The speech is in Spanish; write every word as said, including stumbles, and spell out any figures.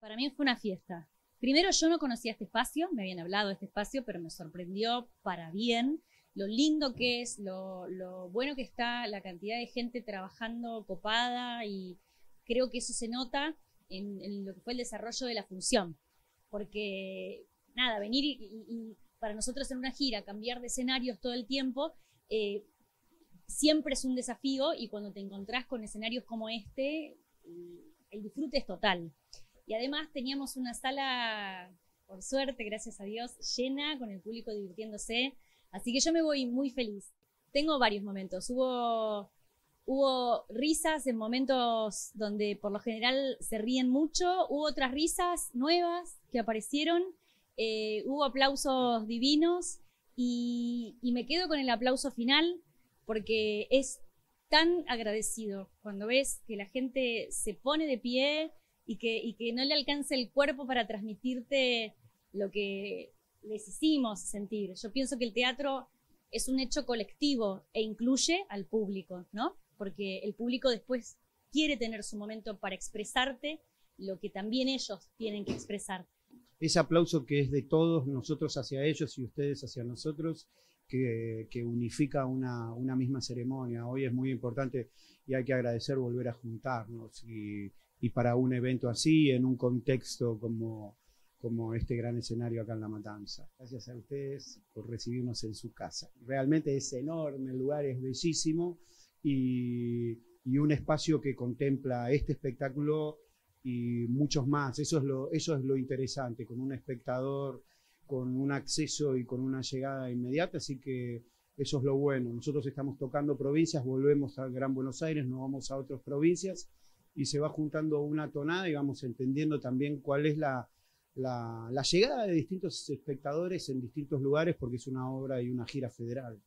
Para mí fue una fiesta. Primero, yo no conocía este espacio, me habían hablado de este espacio, pero me sorprendió para bien lo lindo que es, lo, lo bueno que está, la cantidad de gente trabajando copada, y creo que eso se nota en, en lo que fue el desarrollo de la función. Porque, nada, venir y, y para nosotros en una gira, cambiar de escenarios todo el tiempo, eh, siempre es un desafío, y cuando te encontrás con escenarios como este, el disfrute es total. Y además teníamos una sala, por suerte, gracias a Dios, llena, con el público divirtiéndose. Así que yo me voy muy feliz. Tengo varios momentos. Hubo, hubo risas en momentos donde por lo general se ríen mucho. Hubo otras risas nuevas que aparecieron. Eh, hubo aplausos divinos. Y, y me quedo con el aplauso final, porque es tan agradecido cuando ves que la gente se pone de pie, Y que, y que no le alcanza el cuerpo para transmitirte lo que les hicimos sentir. Yo pienso que el teatro es un hecho colectivo e incluye al público, ¿no? Porque el público después quiere tener su momento para expresarte lo que también ellos tienen que expresar. Ese aplauso que es de todos, nosotros hacia ellos y ustedes hacia nosotros, que, que unifica una, una misma ceremonia. Hoy es muy importante y hay que agradecer volver a juntarnos y... y para un evento así, en un contexto como, como este gran escenario acá en La Matanza. Gracias a ustedes por recibirnos en su casa. Realmente es enorme, el lugar es bellísimo, y, y un espacio que contempla este espectáculo y muchos más. Eso es lo, eso es lo interesante, con un espectador, con un acceso y con una llegada inmediata, así que eso es lo bueno. Nosotros estamos tocando provincias, volvemos a Gran Buenos Aires, nos vamos a otras provincias, y se va juntando una tonada y vamos entendiendo también cuál es la, la, la llegada de distintos espectadores en distintos lugares, porque es una obra y una gira federal.